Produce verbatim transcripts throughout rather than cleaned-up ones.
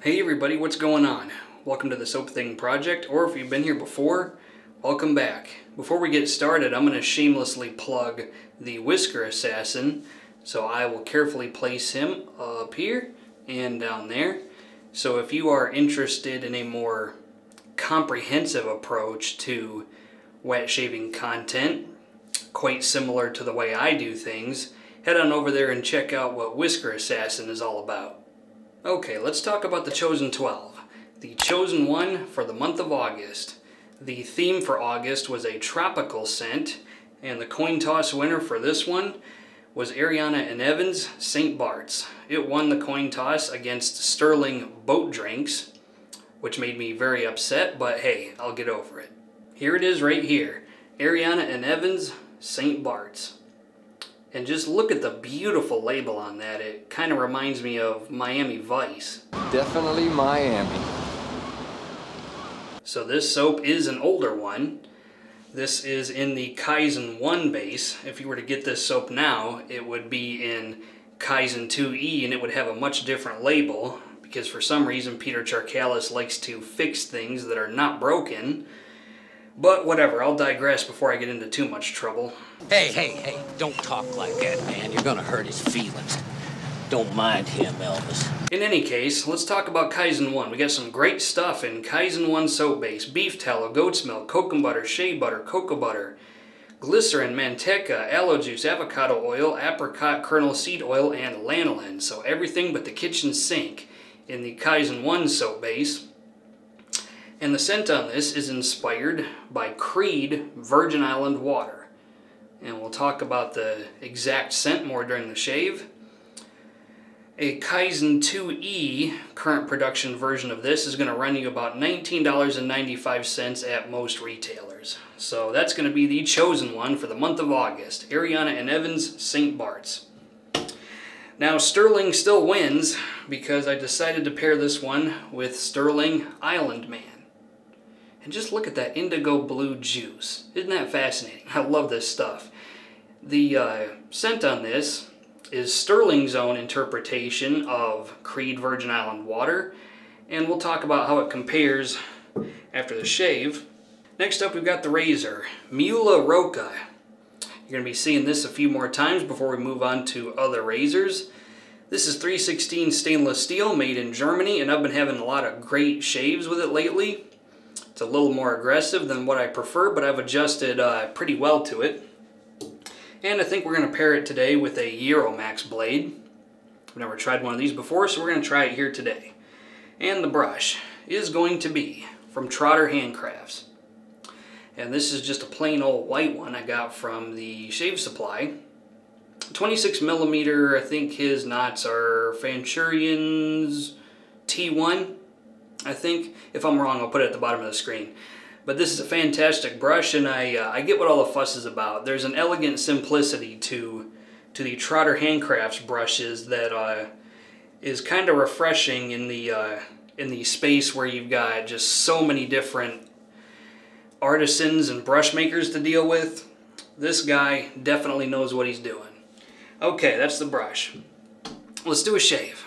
Hey everybody, what's going on? Welcome to the Soap Thing Project, or if you've been here before, welcome back. Before we get started, I'm going to shamelessly plug the Whisker Assassin. So I will carefully place him up here and down there. So if you are interested in a more comprehensive approach to wet shaving content, quite similar to the way I do things, head on over there and check out what Whisker Assassin is all about. Okay, let's talk about the Chosen twelve, the Chosen one for the month of August. The theme for August was a tropical scent, and the coin toss winner for this one was Ariana and Evans, Saint Barts. It won the coin toss against Stirling Boat Drinks, which made me very upset, but hey, I'll get over it. Here it is right here, Ariana and Evans, Saint Barts. And just look at the beautiful label on that. It kind of reminds me of Miami Vice. Definitely Miami. So this soap is an older one. This is in the Kaizen one base. If you were to get this soap now, it would be in Kaizen two E and it would have a much different label, because for some reason Peter Charkalis likes to fix things that are not broken. But whatever, I'll digress before I get into too much trouble. Hey, hey, hey, don't talk like that, man. You're gonna hurt his feelings. Don't mind him, Elvis. In any case, let's talk about Kaizen one. We got some great stuff in Kaizen one soap base. Beef tallow, goat's milk, coconut butter, shea butter, cocoa butter, glycerin, manteca, aloe juice, avocado oil, apricot kernel seed oil, and lanolin. So everything but the kitchen sink in the Kaizen one soap base. And the scent on this is inspired by Creed Virgin Island water. And we'll talk about the exact scent more during the shave. A Kaizen two E current production version of this is going to run you about nineteen dollars and ninety-five cents at most retailers. So that's going to be the Chosen one for the month of August. Ariana and Evans, Saint Barts. Now Stirling still wins because I decided to pair this one with Stirling Island Man. And just look at that indigo blue juice. Isn't that fascinating? I love this stuff. The uh, scent on this is Stirling's own interpretation of Creed Virgin Island water, and we'll talk about how it compares after the shave. Next up, we've got the razor, Muhle Rocca. You're going to be seeing this a few more times before we move on to other razors. This is three sixteen stainless steel made in Germany, and I've been having a lot of great shaves with it lately. It's a little more aggressive than what I prefer, but I've adjusted uh, pretty well to it. And I think we're going to pair it today with a Euromax blade. I've never tried one of these before, so we're going to try it here today. And the brush is going to be from Trotter Handcrafts. And this is just a plain old white one I got from the Shave Supply. twenty-six millimeter, I think his knots are Fanchurian's T one, I think. If I'm wrong, I'll put it at the bottom of the screen. But this is a fantastic brush, and I, uh, I get what all the fuss is about. There's an elegant simplicity to to the Trotter Handcrafts brushes that uh, is kind of refreshing in the uh, in the space where you've got just so many different artisans and brush makers to deal with. This guy definitely knows what he's doing. Okay, that's the brush. Let's do a shave.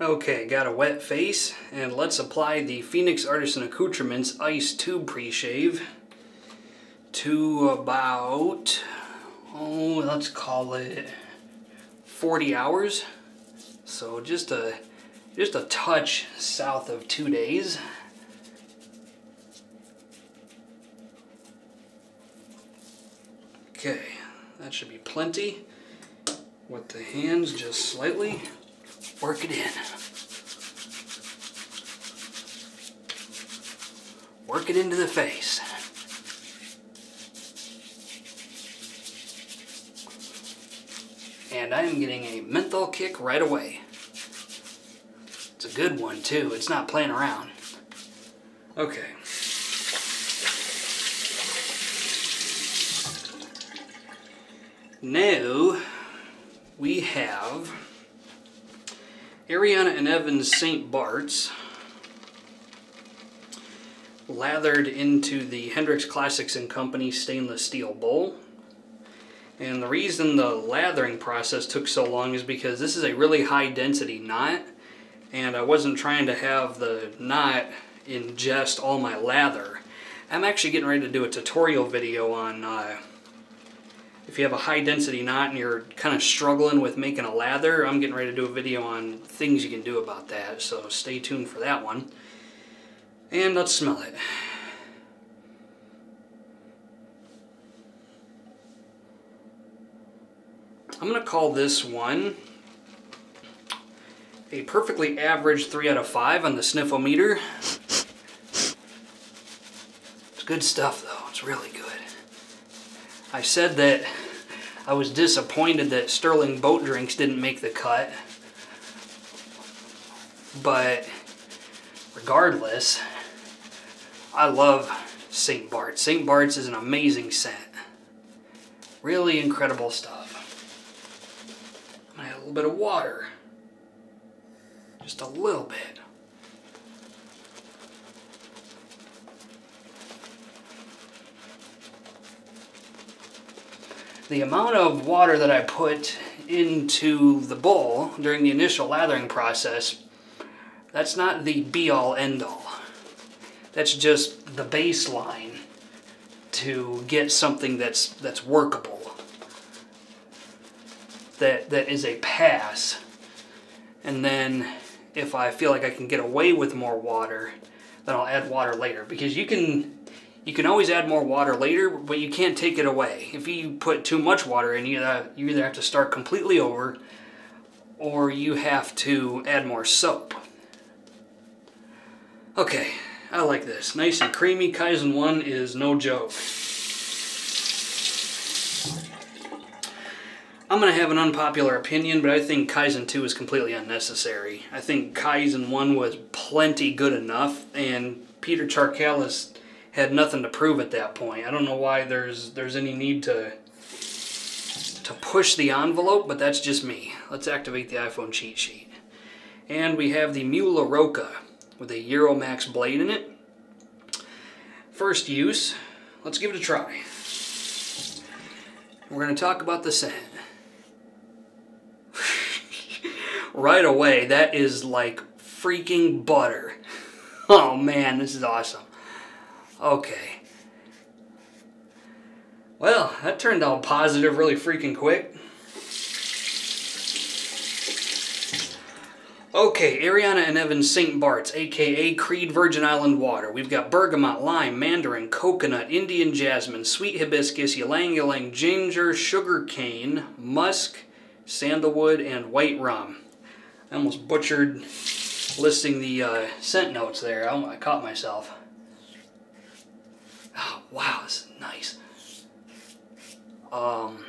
Okay, got a wet face, and let's apply the Phoenix Artisan Accoutrements Ice Tube Pre-Shave to about, oh, let's call it forty hours. So just a, just a touch south of two days. Okay, that should be plenty. With the hands just slightly, work it in. Work it into the face. And I'm getting a menthol kick right away. It's a good one too, it's not playing around. Okay. Now, we have Ariana and Evans Saint Barts lathered into the Hendrix Classics and Company stainless steel bowl. And the reason the lathering process took so long is because this is a really high density knot, and I wasn't trying to have the knot ingest all my lather. I'm actually getting ready to do a tutorial video on uh, if you have a high density knot and you're kind of struggling with making a lather. I'm getting ready to do a video on things you can do about that, so stay tuned for that one. And let's smell it. I'm going to call this one a perfectly average three out of five on the sniffometer. It's good stuff though, it's really good. I said that I was disappointed that Stirling Boat Drinks didn't make the cut, but regardless, I love Saint Barts. Saint Barts is an amazing scent. Really incredible stuff. I'm gonna add a little bit of water. Just a little bit. The amount of water that I put into the bowl during the initial lathering process, that's not the be-all, end-all. That's just the baseline to get something that's that's workable, that that is a pass. And then if I feel like I can get away with more water, then I'll add water later, because you can You can always add more water later, but you can't take it away. If you put too much water in, you either have to start completely over, or you have to add more soap. Okay, I like this. Nice and creamy. Kaizen one is no joke. I'm going to have an unpopular opinion, but I think Kaizen two is completely unnecessary. I think Kaizen one was plenty good enough, and Peter Charkalis had nothing to prove at that point. I don't know why there's there's any need to to push the envelope, but that's just me. Let's activate the iPhone cheat sheet. And we have the Muhle Rocca with a Euromax blade in it. First use, let's give it a try. We're gonna talk about the scent. Right away, that is like freaking butter. Oh man, this is awesome. Okay. Well, that turned out positive really freaking quick. Okay, Ariana and Evans Saint Barts, aka Creed Virgin Island Water. We've got bergamot, lime, mandarin, coconut, Indian jasmine, sweet hibiscus, ylang ylang, ginger, sugar cane, musk, sandalwood, and white rum. I almost butchered listing the uh, scent notes there. I, I caught myself. Oh, wow, this is nice. Um,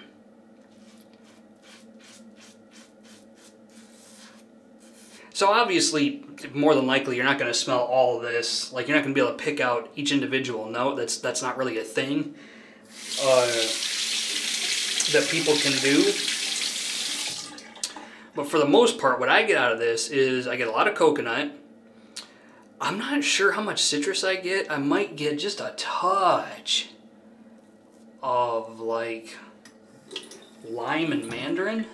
so obviously, more than likely, you're not going to smell all of this. Like, you're not going to be able to pick out each individual note. That's that's not really a thing uh, that people can do. But for the most part, what I get out of this is I get a lot of coconut. I'm not sure how much citrus I get. I might get just a touch of like lime and mandarin.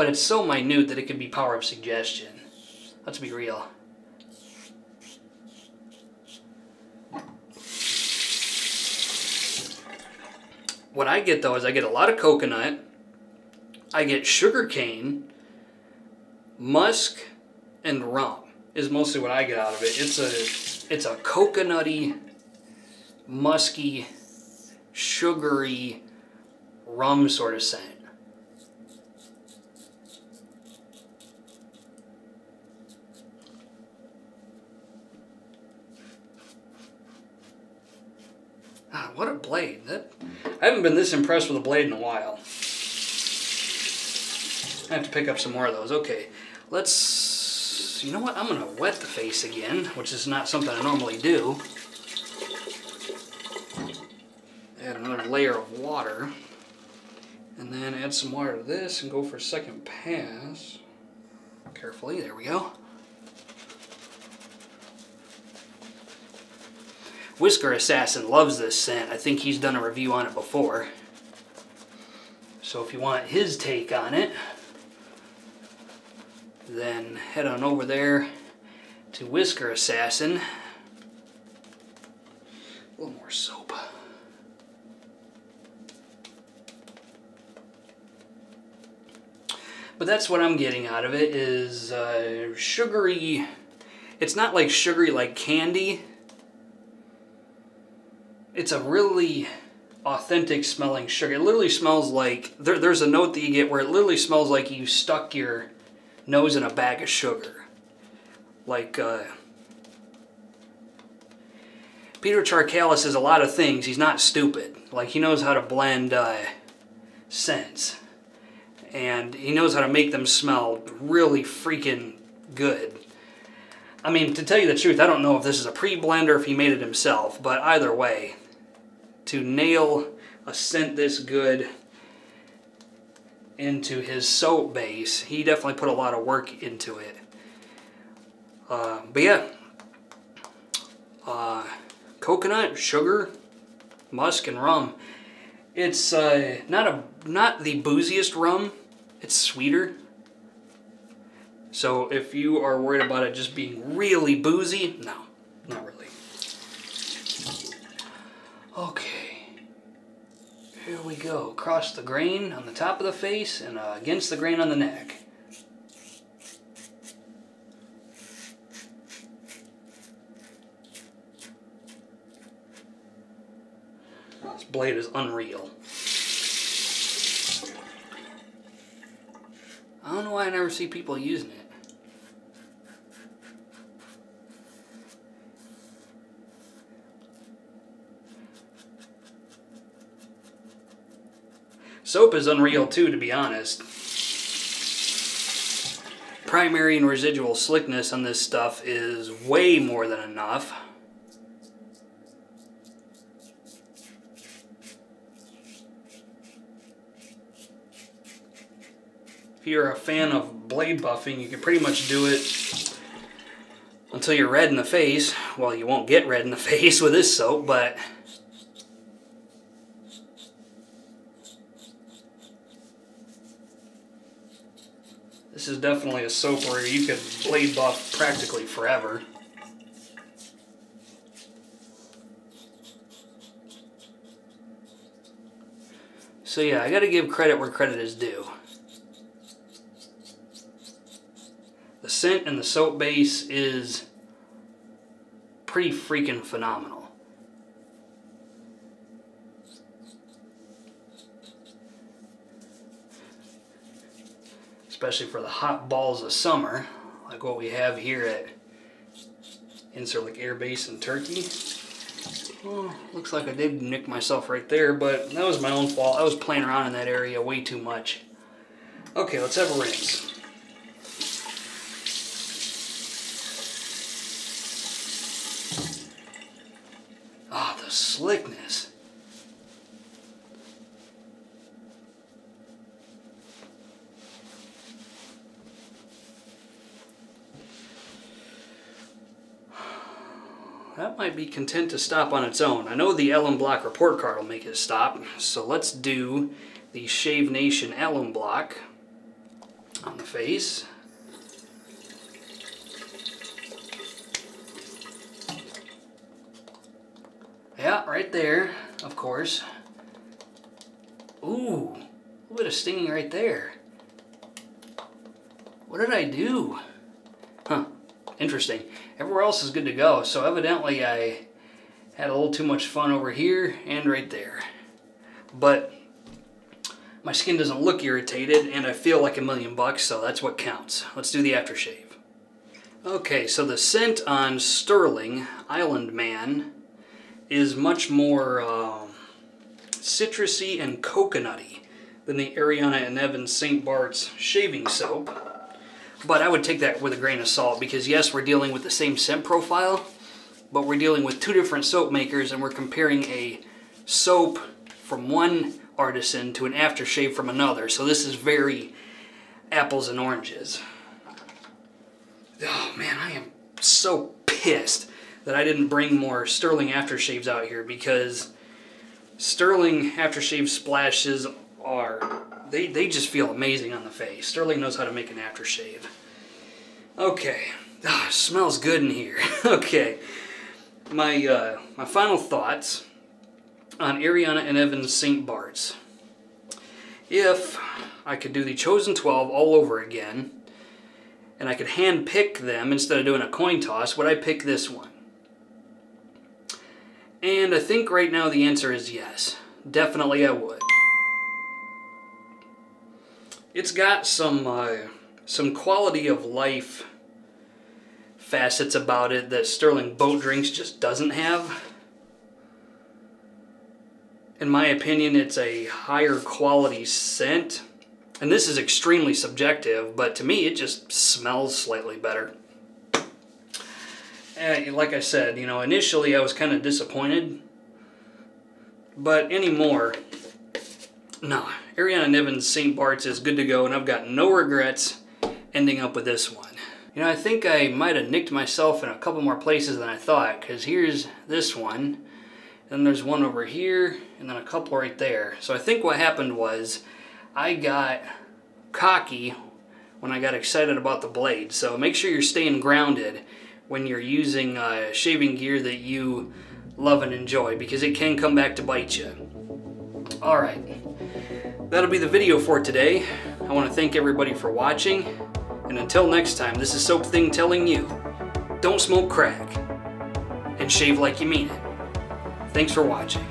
but it's so minute that it can be power of suggestion. Let's be real. What I get though is I get a lot of coconut, I get sugar cane, musk, and rum is mostly what I get out of it. It's a it's a coconutty, musky, sugary, rum sort of scent. Ah, what a blade. That, I haven't been this impressed with a blade in a while. I have to pick up some more of those. Okay, let's, you know what? I'm gonna wet the face again, which is not something I normally do. Add another layer of water, and then add some water to this and go for a second pass. Carefully, there we go. Whisker Assassin loves this scent. I think he's done a review on it before. So if you want his take on it, then head on over there to Whisker Assassin. A little more soap. But that's what I'm getting out of it is uh, sugary. It's not like sugary like candy. It's a really authentic smelling sugar. It literally smells like, there, there's a note that you get where it literally smells like you stuck your nose in a bag of sugar. Like, uh, Peter Charkalis is a lot of things. He's not stupid. Like, he knows how to blend uh, scents. And he knows how to make them smell really freaking good. I mean, to tell you the truth, I don't know if this is a pre-blend or if he made it himself, but either way, to nail a scent this good into his soap base, he definitely put a lot of work into it. Uh, but yeah, uh, coconut, sugar, musk, and rum. It's uh, not a not the booziest rum. It's sweeter. So if you are worried about it just being really boozy, no, not really. Okay, here we go. Across the grain on the top of the face and uh, against the grain on the neck. This blade is unreal. I don't know why I never see people using it. Soap is unreal too, to be honest. Primary and residual slickness on this stuff is way more than enough. If you're a fan of blade buffing, you can pretty much do it until you're red in the face. Well, you won't get red in the face with this soap, but this is definitely a soap where you could blade buff practically forever. So yeah, I gotta give credit where credit is due. The scent and the soap base is pretty freaking phenomenal. Especially for the hot balls of summer, like what we have here at Incirlik Air Base in Turkey. Well, looks like I did nick myself right there, but that was my own fault. I was playing around in that area way too much. Okay, let's have a rinse. Slickness. That might be content to stop on its own. I know the Alum Block report card will make it stop, so let's do the Shave Nation Alum Block. on the face. Yeah, right there, of course. Ooh, a little bit of stinging right there. What did I do? Huh, interesting. Everywhere else is good to go, so evidently I had a little too much fun over here and right there. But my skin doesn't look irritated and I feel like a million bucks, so that's what counts. Let's do the aftershave. Okay, so the scent on Stirling Island Man is much more uh, citrusy and coconutty than the Ariana and Evans Saint Barts shaving soap. But I would take that with a grain of salt because yes, we're dealing with the same scent profile, but we're dealing with two different soap makers and we're comparing a soap from one artisan to an aftershave from another. So this is very apples and oranges. Oh man, I am so pissed that I didn't bring more Stirling aftershaves out here, because Stirling aftershave splashes are, they, they just feel amazing on the face. Stirling knows how to make an aftershave. Okay, ah, smells good in here. Okay, my, uh, my final thoughts on Ariana and Evans Saint Barts. If I could do the Chosen twelve all over again, and I could hand pick them instead of doing a coin toss, would I pick this one? And I think right now the answer is yes. Definitely I would. It's got some uh, some quality of life facets about it that Stirling Boat Drinks just doesn't have. In my opinion, it's a higher quality scent. And this is extremely subjective, but to me it just smells slightly better. And like I said, you know, initially I was kind of disappointed, but anymore, no. Nah, Ariana and Evans Saint Barts is good to go, and I've got no regrets ending up with this one. You know, I think I might have nicked myself in a couple more places than I thought, because here's this one, and there's one over here, and then a couple right there. So I think what happened was I got cocky when I got excited about the blade, so make sure you're staying grounded when you're using uh, shaving gear that you love and enjoy, because it can come back to bite you. All right, that'll be the video for today. I want to thank everybody for watching, and until next time, this is Soap Thing telling you, don't smoke crack, and shave like you mean it. Thanks for watching.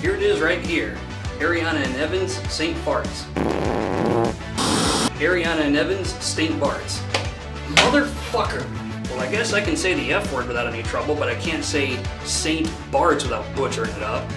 Here it is right here, Ariana and Evans Saint Barts. Ariana and Evans Saint Barts. Motherfucker! Well, I guess I can say the F word without any trouble, but I can't say Saint Barts without butchering it up.